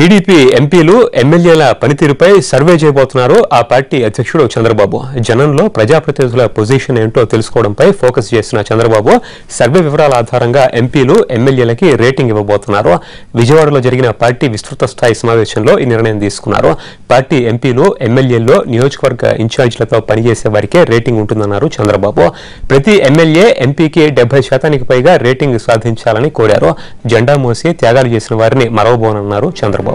TDP ఎంపీలు ఎమ్మెల్యేల పనితీరుపై సర్వే చేయబోతున్నారు ఆ పార్టీ అధ్యక్షుడు చంద్రబాబు. జనంలో ప్రజాప్రతినిధుల పొజిషన్ ఏంటో తెలుసుకోవడంపై ఫోకస్ చేస్తున్న చంద్రబాబు సర్వే వివరాల ఆధారంగా ఎంపీలు ఎమ్మెల్యేలకి రేటింగ్ ఇవ్వబోతున్నారు. విజయవాడలో జరిగిన పార్టీ విస్తృత స్థాయి సమావేశంలో ఈ నిర్ణయం తీసుకున్నారు. పార్టీ ఎంపీలు ఎమ్మెల్యేల్లో నియోజకవర్గ ఇన్ఛార్జీలతో పనిచేసే వారికే రేటింగ్ ఉంటుందన్నారు చంద్రబాబు. ప్రతి ఎమ్మెల్యే ఎంపీకి 70% పైగా రేటింగ్ సాధించాలని కోరారు. జెండా మోసి త్యాగాలు చేసిన వారిని మరవబోనన్నారు చంద్రబాబు.